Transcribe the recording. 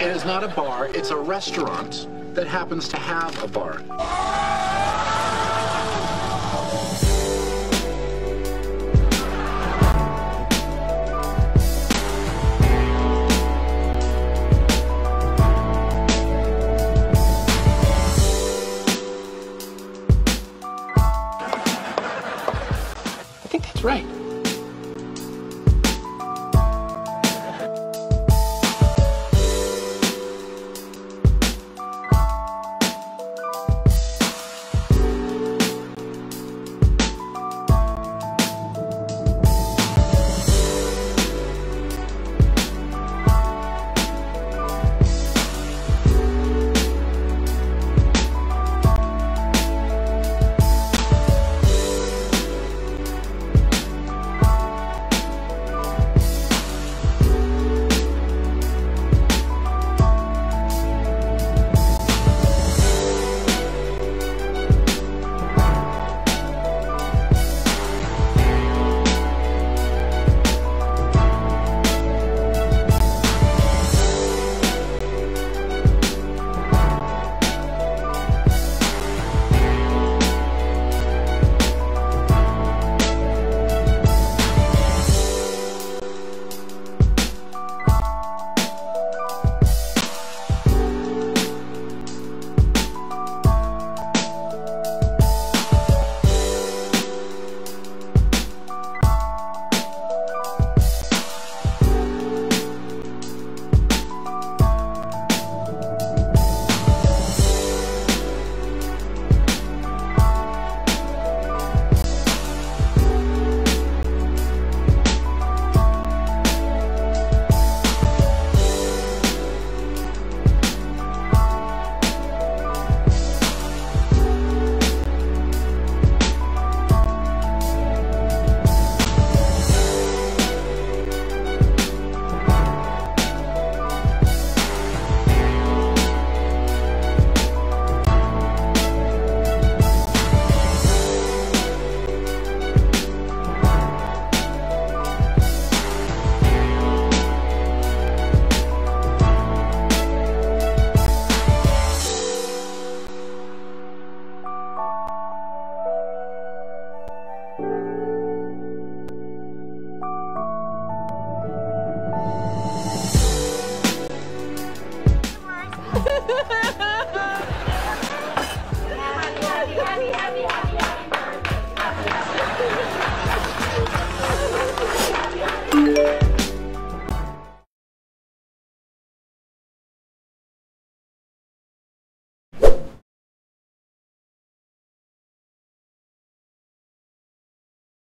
It is not a bar, it's a restaurant that happens to have a bar.